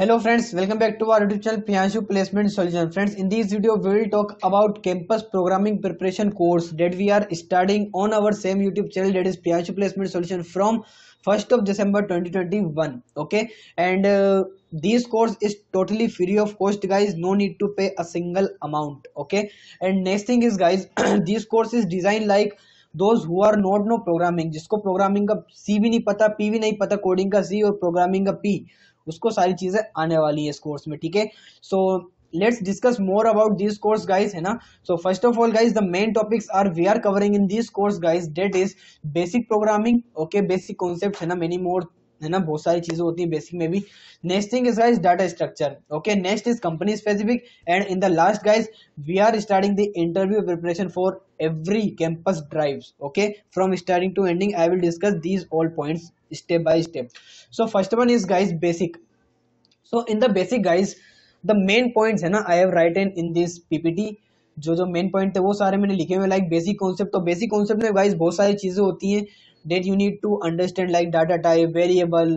Hello friends, welcome back to our YouTube channel Priyanshu Placement Solution. Friends, in this video we will talk about campus programming preparation course that we are studying on our same YouTube channel, that is Priyanshu Placement Solution, from 1st of December 2021. Okay, and this course is totally free of cost, guys. No need to pay a single amount. Okay, and next thing is, guys, this course is designed like those who are not know programming, जिसको programming का C भी नहीं पता, P भी नहीं पता, coding का C और programming का P, उसको सारी चीजें आने वाली है इस कोर्स में, ठीक है. So let's discuss more about this course, guys, है ना. So first of all, guys, the main topics are we are covering in this course, guys, that is basic programming, okay, basic concepts, है ना, many more, है ना, बहुत सारी चीजें होती हैं बेसिक में भी. Next thing is, guys, data structure, okay. Next is company specific, and in the last, guys, we are starting the interview preparation for every campus drives, okay. From starting to ending I will discuss these all points step by step. So first one is, guys, basic. So in the basic, guys, the main points, है ना, I have written in this PPT. जो main point थे वो सारे मैंने लिखे हुए, like basic concept. तो basic concept में, guys, बहुत सारी चीजें होती हैं that you need to understand, like data type, variable,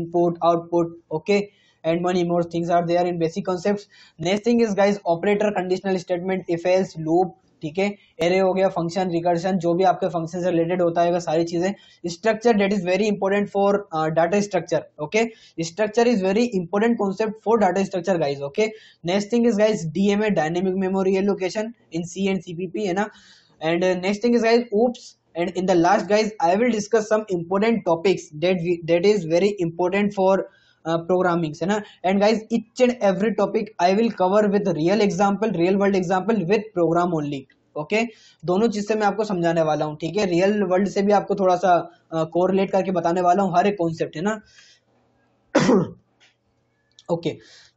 input, output, okay, and many more things are there in basic concepts. Next thing is, guys, operator, conditional statement, if else, loop, ठीक है, array हो गया, function, recursion, जो भी आपके function से related होता है सारी चीजें. Structure, that is very important for data structure, okay. Structure is very important concept for data structure, guys, okay. Next thing is, guys, DMA, dynamic memory allocation in C and CPP, है ना. And next thing is, guys, OOPs. And in the last, guys, I will discuss some important topics that is very important for programming, है ना. And guys, each and every topic I will cover with real example, real world example with program only, okay. दोनों चीज से मैं आपको समझाने वाला हूँ, ठीक है. रियल वर्ल्ड से भी आपको थोड़ा सा कोरिलेट करके बताने वाला हूँ हर एक कॉन्सेप्ट, है ना. Okay,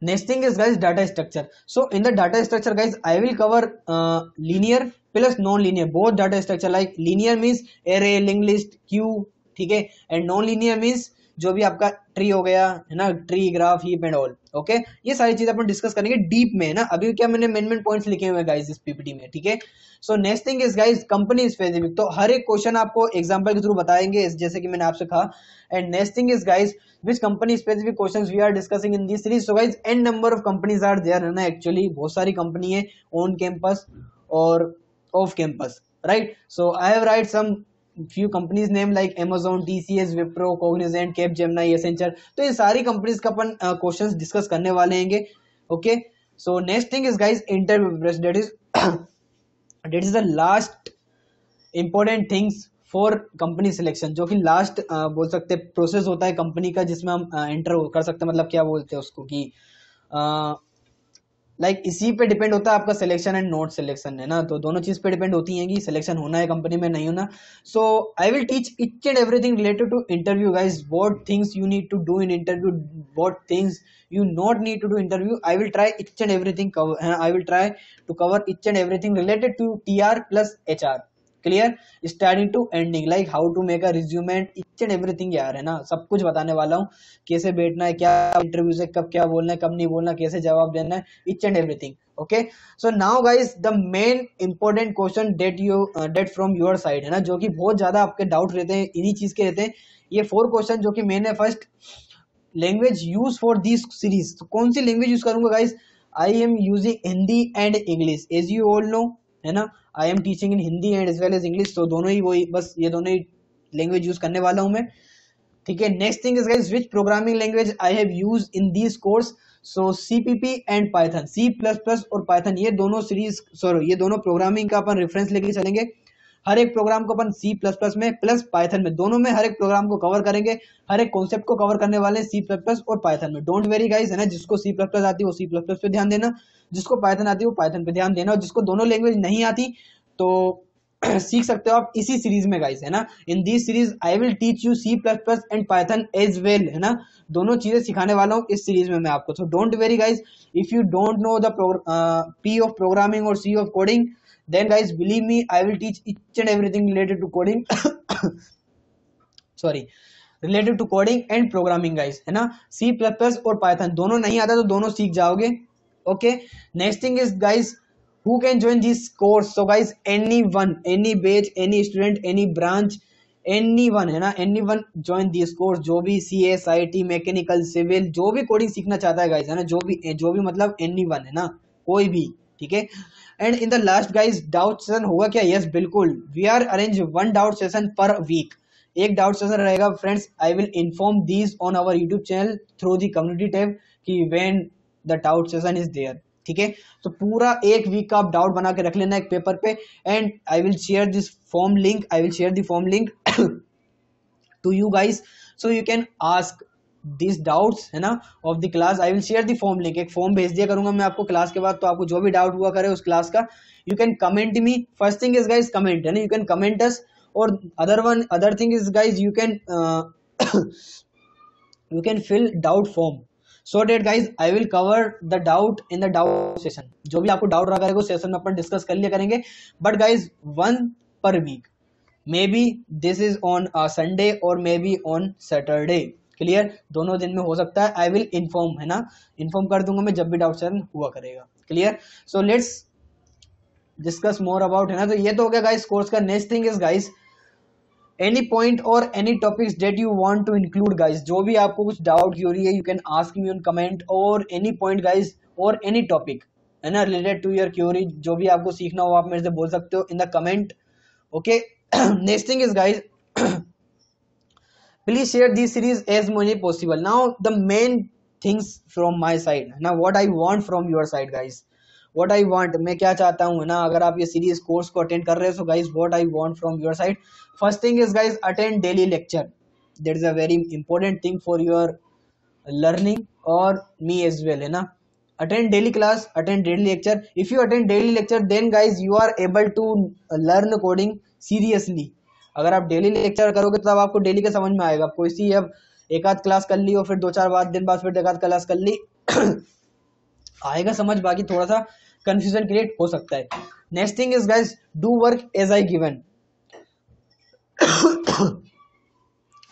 next thing is, guys, data structure. So in the data structure, guys, I will cover linear plus non-linear, both data structure. Like linear means array, linked list, queue, ठीक है, and non-linear means जो भी आपका tree हो गया, है ना, tree, graph, heap and all, okay. ये सारी चीज अपन डिस्कस करेंगे डीप में, है ना. अभी क्या मैंने मेन पॉइंट्स लिखे हुए हैं, गाइस, इस पीपीटी में, ठीक है. So next thing is, guys, company specific. तो हर एक क्वेश्चन आपको एग्जांपल के थ्रू बताएंगे, जैसे कि मैंने आपसे कहा. And next thing is, guys, which company specific questions we are discussing in this series. So guys, an number of companies are there, है ना. एक्चुअली बहुत सारी कंपनी है ऑन कैंपस और off campus, right. So I have write some few companies name like Amazon, TCS, Wipro, Cognizant, Capgemini, Accenture. तो ये सारी companies का अपन क्वेश्चंस डिस्कस करने वाले हैं, okay. So next thing is, guys, interview preparation. That is the last important things for company selection, जो कि last बोल सकते प्रोसेस होता है कंपनी का, जिसमें हम इंटर कर सकते हैं. मतलब क्या बोलते हैं उसको कि लाइक इसी पे डिपेंड होता है आपका सिलेक्शन एंड नॉट सिलेक्शन, है ना. तो दोनों चीज पे डिपेंड होती है कि सिलेक्शन होना है कंपनी में, नहीं होना. So I will teach each and everything related to interview, guys. What things you need to do in interview, what things you not need to do interview. I will try each and everything, I will try to cover each and everything related to TR plus HR. Clear, starting to ending, like how to make a resume and each and everything, यार, है ना. सब कुछ बताने वाला हूँ, कैसे बैठना है, क्या इंटरव्यू से कब क्या बोलना है, कब नहीं बोलना, कैसे जवाब देना है, each and everything, okay. So now, guys, the main important question that from your side, है ना, जो कि बहुत ज्यादा आपके डाउट रहते हैं, इन्हीं चीज के रहते हैं. ये 4 क्वेश्चन जो कि मेन है. First, language use for this series. कौन सी लैंग्वेज यूज करूंगा, guys? I am using Hindi and English, as you all know, है ना. I am teaching in Hindi and as well as English. तो दोनों ही वही, बस ये दोनों ही लैंग्वेज यूज करने वाला हूं मैं, ठीक है. Next thing is, guys, which programming language I have use in this course. So CPP and Python, C++ और पाइथन, ये दोनों सीरीज, सॉरी, ये दोनों प्रोग्रामिंग का अपन रेफरेंस लेके चलेंगे. हर एक प्रोग्राम को अपन C++ में प्लस पाइथन में, दोनों में हर एक प्रोग्राम को कवर करेंगे, हर एक कॉन्सेप्ट को कवर करने वाले C++ और पाइथन में. डोंट वेरी, गाइस, है ना, जिसको C++ आती है वो C++ पे ध्यान देना, जिसको पाइथन आती है वो पाइथन पे ध्यान देना, और जिसको दोनों लैंग्वेज नहीं आती तो सीख सकते हो आप इसी सीरीज में, गाइस, है ना. In this series I will teach you C++ and Python as well, है ना. दोनों चीजें सिखाने वाला हूँ इस सीरीज में मैं आपको. So don't worry, guys, if you don't know the P of programming और C of coding, then guys, believe me, I will teach each and everything related to coding sorry, related to coding and programming, guys, है ना. C++ और Python दोनों नहीं आता तो दोनों सीख जाओगे, okay. Next thing is, guys, who can join this course? So guys, anyone, any batch, any student, any branch, anyone है ना, anyone join this course, जो भी CS, IT, mechanical, civil, जो भी coding सीखना चाहता है guys है ना, जो भी मतलब anyone है ना, कोई भी, ठीक है। And in the last guys, doubt session होगा क्या? Yes बिल्कुल, we are arrange one doubt session per week, एक डाउट सेशन रहेगा friends. I will inform this on our YouTube channel through the community tab कि when the doubt session is there, ठीक है। तो पूरा एक वीक का आप डाउट बना के रख लेना एक पेपर पे, and I will share this form link, I will share the form link to you guys, so you can ask this doubts है ना of the class. I will share the form link, एक form भेज दिया करूंगा मैं आपको class के बाद, तो आपको जो भी डाउट हुआ करे उस क्लास का, you can comment me, first thing is guys comment है ना, यू कैन कमेंट अस, और other thing is guys, you can fill doubt form, so that guys I will cover the doubt in the doubt session। जो भी आपको doubt रहा करेगा उस session में अपन डिस्कस कर लिया करेंगे, but guys one per week, maybe this is on Sunday or maybe on Saturday, clear, दोनों दिन में हो सकता है। आई विल इन्फॉर्म है ना, इन्फॉर्म कर दूंगा मैं जब भी डाउट सेशन हुआ करेगा, clear. So let's discuss more about है ना, तो ये तो हो गया गाइस कोर्स का। Next thing is guys, any point और any topics that you want to include guys, जो भी आपको कुछ डाउट की हो रही है you can ask me on comment, और एनी पॉइंट गाइज और एनी टॉपिक है ना रिलेटेड टू योर क्यूरी, जो भी आपको सीखना हो आप मेरे से बोल सकते हो in the comment, okay. Next thing is guys, please share this series as much as possible. Now the main things from my side है ना, what I want from your side guys, What I want, मैं क्या चाहता हूँ ना, अगर आप ये सीरीज कोर्स को अटेंड कर रहे हो, so guys what I want from your side, first thing is guys attend daily lecture, that is a very important thing for your learning और me as well है ना। Attend daily class, attend daily lecture, if you attend daily lecture then guys you are able to learn coding seriously। अगर आप daily lecture करोगे तब आपको daily का समझ में आएगा, आपको इसी अब एक आध क्लास कर ली और फिर दो चार दिन बाद फिर एक आध क्लास कर ली आएगा समझ, बाकी थोड़ा सा कंफ्यूजन क्रिएट हो सकता है। Next thing is guys, do work as I given,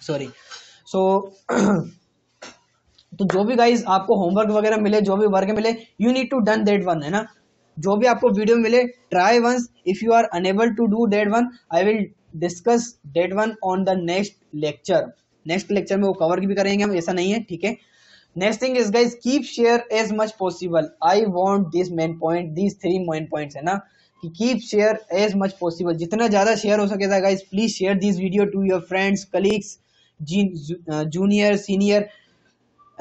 sorry. So तो जो भी गाइस आपको होमवर्क वगैरह मिले, जो भी वर्क मिले, you need to done that one है ना, जो भी आपको वीडियो मिले try once, if you are unable to do that one I will discuss that one on the next lecture, next lecture में वो कवर भी करेंगे हम, ऐसा नहीं है, ठीक है। Next thing is guys, keep share as much possible, I want this main point, these three main points है ना, कि keep share as much possible, जितना ज़्यादा share हो सके guys please share this video to your friends, colleagues, junior, senior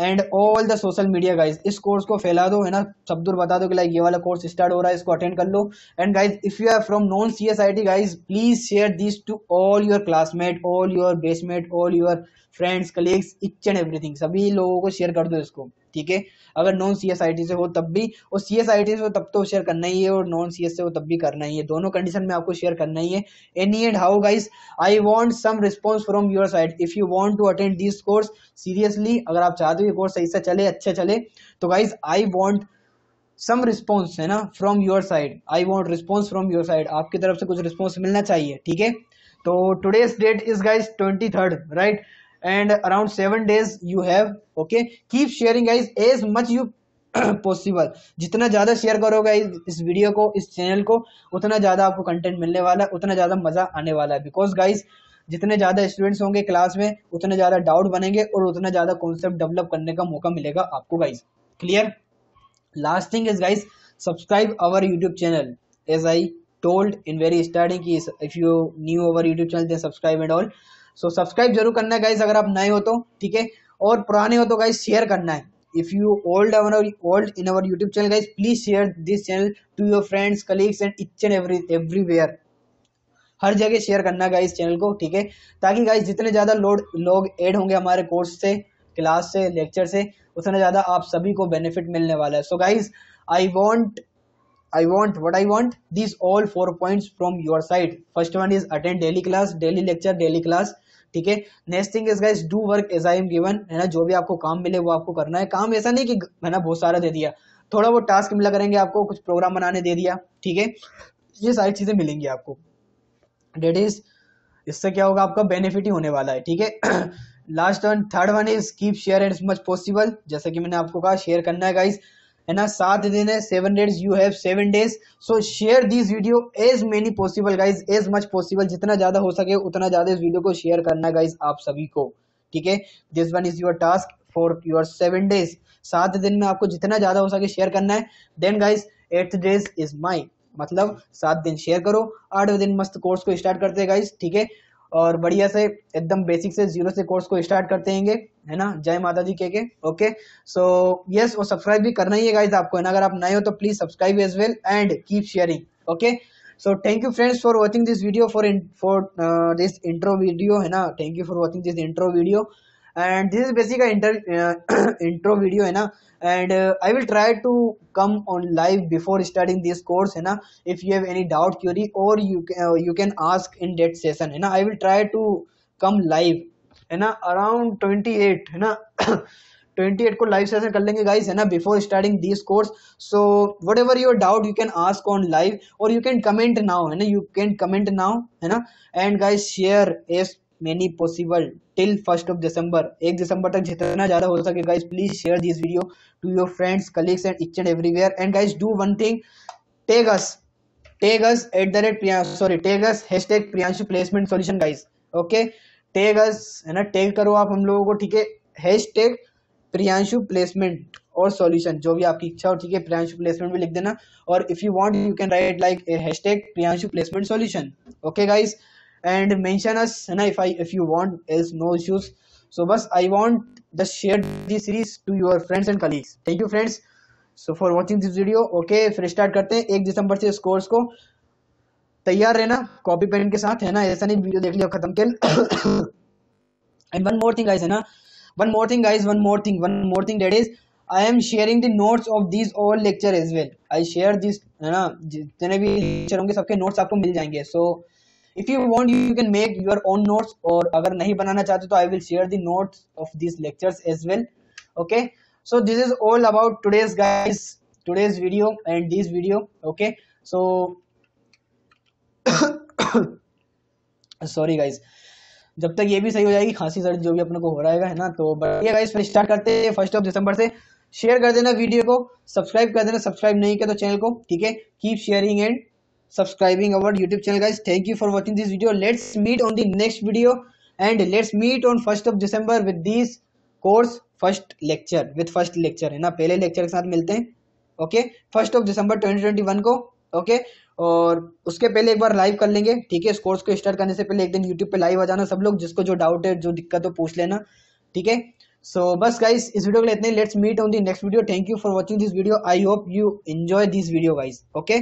and all the social media guys। इस course को फैला दो है ना, सब दूर बता दो कि like ये वाला course start हो रहा है, इसको attend कर लो। And guys if you are from non CSIT guys please share this to all your classmates, all your batchmates, all your friends, colleagues, each and everything, सभी लोगों को शेयर कर दो इसको, ठीक है। अगर नॉन सीएसआईटी से हो तब भी, और सीएसआईटी से हो तब तो शेयर करना ही है, और नॉन सीएस से हो तब भी करना ही है, दोनों कंडीशन में आपको शेयर करना ही है। Any and how guys I want some response from your side, if you want to attend this course seriously, अगर आप चाहते हो ये कोर्स सही से चले, अच्छे चले, तो guys I want some response है ना from your side, I want response from your side, आपकी तरफ से कुछ रिस्पॉन्स मिलना चाहिए, ठीक है। तो today's date is guys 23rd right, and around 7 days you have, okay। keep sharing guys as much you possible, जितना ज़्यादा शेयर करोगे इस वीडियो को, इस चैनल को, उतना ज़्यादा आपको कंटेंट मिलने वाला है, उतना ज़्यादा मज़ा आने वाला है। बिकॉज गाइज जितने ज़्यादा स्टूडेंट्स होंगे क्लास में, उतने ज़्यादा डाउट बनेंगे और उतना ज़्यादा कॉन्सेप्ट डेवलप करने का मौका मिलेगा आपको guys, clear. Last thing is guys, subscribe our YouTube channel, as I told in very starting कि if you new our YouTube channel then subscribe and all, so subscribe जरूर करना है गाइज अगर आप नए हो तो, ठीक है। और पुराने हो तो गाइज शेयर करना है, if you old in our YouTube channel guys please share this channel to your friends, colleagues and each and everywhere, हर जगह शेयर करना है गाइज चैनल को, ठीक है। ताकि गाइज जितने ज्यादा लोग ऐड होंगे हमारे कोर्स से, क्लास से, लेक्चर से, उतना ज्यादा आप सभी को बेनिफिट मिलने वाला है। So guys I want what I want, these all 4 points from your side. First one is attend daily class, daily lecture, daily class, ठीक है। Next thing is guys do work as I am given है ना, जो भी आपको काम मिले वो आपको करना है। काम ऐसा नहीं कि है ना बहुत सारा दे दिया, थोड़ा वो टास्क मिला करेंगे आपको, कुछ प्रोग्राम बनाने दे दिया, ठीक है, ये सारी चीजें मिलेंगी आपको। डेट इज, इससे क्या होगा, आपका बेनिफिट ही होने वाला है, ठीक है। Last one, third one is keep share as much possible, जैसा कि मैंने आपको कहा शेयर करना है guys. and 7 days, 7 days, you have 7 days. So share this video as many possible guys, as much possible, jitna zyada ho sake utna zyada is video ko share karna guys aap sabhi ko, theek hai. This one is your task for your 7 days. 7 दिन में आपको जितना ज्यादा हो सके share करना है. Then guys 8 days is mine, मतलब 7 दिन शेयर करो, 8वें दिन मस्त कोर्स को स्टार्ट करते हैं गाइज, ठीक है. और बढ़िया से एकदम बेसिक से जीरो से कोर्स को स्टार्ट करते हैं, है ना. जय माता दी के ओके. सो यस, और सब्सक्राइब भी करना ही है गाइज आपको, है ना. अगर आप नए हो तो please subscribe as well and keep sharing. Okay so thank you friends for watching this video, for this intro video, है ना. Thank you for watching this intro video and this is basically intro video, hai na. And I will try to come on live before starting this course, hai na. If you have any doubt, query, or you can ask in that session, hai na. I will try to come live, hai na, around 28, hai na. 28 को live session कर लेंगे guys, है ना, before starting this course. So whatever your doubt you can ask on live, or you can comment now, है ना. You can comment now, है ना. And guys share as many possible till 1st of December. 1 दिसंबर तक जितना ज्यादा हो सके guys please share this video to your friends, colleagues and each and everywhere. And guys do one thing, tag us @Priyanshu, sorry tag us #Priyanshu Placement Solution guys. Okay tag us, है ना, tag करो आप हम लोगों को, ठीक है. #Priyanshu Placement और सॉल्यूशन, जो भी आपकी इच्छा हो, ठीक है. Priyanshu Placement भी लिख देना, और if you want you can write like #Priyanshu Placement Solution. Okay guys and mention us, and if you want, else no issues. So bas I want to share this series to your friends and colleagues. Thank you friends so for watching this video. Okay फिर start करते हैं 1 दिसंबर से इस course को. तैयार रहना copy pen के साथ, है ना. ऐसा नहीं वीडियो देख लिया खत्म कर. and one more thing guys, that is I am sharing the notes of these all lecture as well. I share this, है ना, जितने भी लेक्चर होंगे सबके नोट्स आपको मिल जाएंगे. So if you want you can make your own notes, or agar nahi banana chahte to I will share the notes of these lectures as well. Okay so this is all about today's guys, today's video and this video. Okay so sorry guys, jab tak ye bhi sahi ho jayegi, खांसी सर्दी जो भी अपने को हो रहा है ना, तो बढ़िया guys फिर start करते हैं 1st of December से. शेयर कर देना वीडियो को, सब्सक्राइब कर देना, सब्सक्राइब नहीं किया तो चैनल को, ठीक है. Keep sharing and subscribing our YouTube channel guys. Thank you for watching this video. Let's meet on the next video, and let's meet on 1st of December with this course first lecture, है ना. पहले lecture के साथ मिलते हैं. Okay 1st of December 2021 को. Okay और उसके पहले एक बार live कर लेंगे, ठीक है. इस course को start करने से पहले एक दिन YouTube पे live आ जाना सब लोग, जिसको जो doubt है, जो दिक्कत हो पूछ लेना, ठीक है. So बस guys इस video के लिए इतने. Let's meet on the next video. Thank you for watching this video. I hope you enjoy this video guys. Okay